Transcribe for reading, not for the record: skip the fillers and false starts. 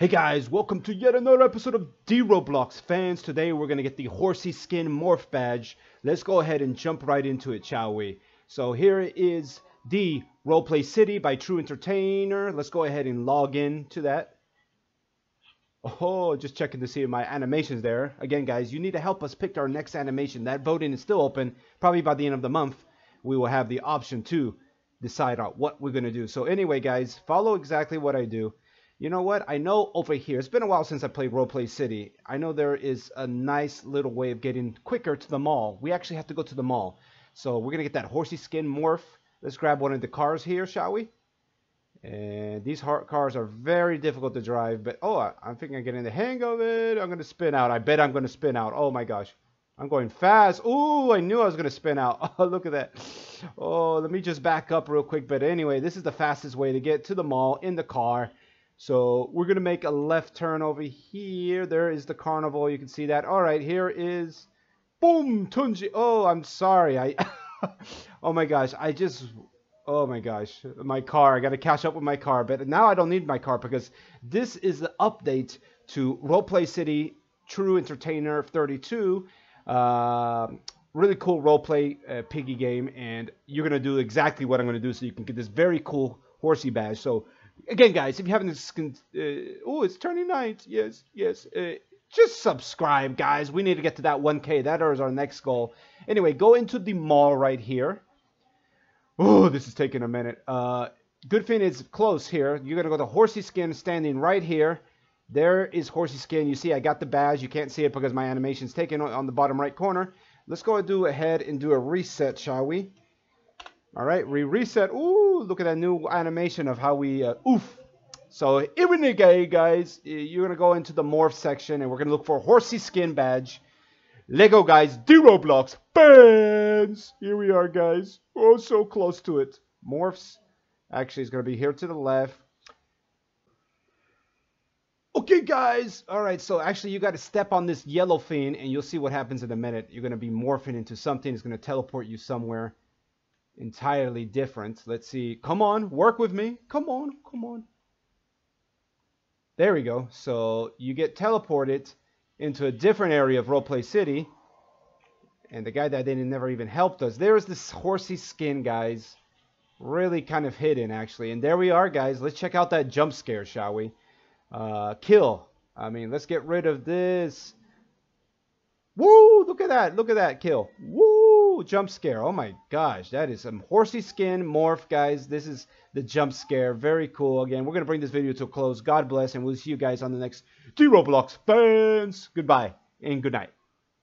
Hey guys, welcome to yet another episode of D-Roblox Fans. Today we're going to get the Horsey skin morph badge. Let's go ahead and jump right into it, shall we? So here is the Roleplay City by True Entertainer. Let's go ahead and log in to that. Oh, just checking to see my animations there. Again guys, you need to help us pick our next animation. That voting is still open. Probably by the end of the month, we will have the option to decide on what we're going to do. So anyway guys, follow exactly what I do. You know what? I know over here, it's been a while since I played Roleplay City. I know there is a nice little way of getting quicker to the mall. We actually have to go to the mall. So we're going to get that horsey skin morph. Let's grab one of the cars here, shall we? And these cars are very difficult to drive. But, oh, I'm thinking I'm getting the hang of it. I'm going to spin out. I bet I'm going to spin out. Oh, my gosh. I'm going fast. Ooh, I knew I was going to spin out. Oh, look at that. Oh, let me just back up real quick. But anyway, this is the fastest way to get to the mall in the car. So we're going to make a left turn over here. There is the carnival. You can see that. All right, here is... Boom! Tunji! Oh, I'm sorry. Oh, my gosh. Oh, my gosh. My car. I got to catch up with my car. But now I don't need my car because this is the update to Roleplay City True Entertainer 32. Really cool roleplay piggy game. And you're going to do exactly what I'm going to do so you can get this very cool horsey badge. So... Again, guys, if you haven't, oh, it's turning night. Yes, yes. Just subscribe, guys. We need to get to that 1K. That is our next goal. Anyway, go into the mall right here. Oh, this is taking a minute. Good thing it's close here. You're going to go to Horsey Skin standing right here. There is Horsey Skin. You see, I got the badge. You can't see it because my animation's taken on the bottom right corner. Let's go ahead and do a reset, shall we? All right, we reset. Ooh, look at that new animation of how we, oof. So, guys, you're going to go into the morph section, and we're going to look for Horsey Skin Badge. Lego, guys, D-Roblox Fans. Here we are, guys. Oh, so close to it. Morphs. Actually, it's going to be here to the left. Okay, guys. All right, so actually, you got to step on this yellow thing, and you'll see what happens in a minute. You're going to be morphing into something. It's going to teleport you somewhere entirely different. Let's see. Come on, work with me. Come on, come on. There we go. So you get teleported into a different area of Roleplay City. And the guy that didn't never even helped us. There's this horsey skin, guys. Really kind of hidden, actually. And there we are, guys. Let's check out that jump scare, shall we? Kill. I mean, let's get rid of this. Woo! Look at that. Look at that kill. Woo! Jump scare. Oh my gosh, that is some horsey skin morph, guys. This is the jump scare. Very cool. Again, we're gonna bring this video to a close. God bless, and we'll see you guys on the next D-Roblox Fans. Goodbye and good night.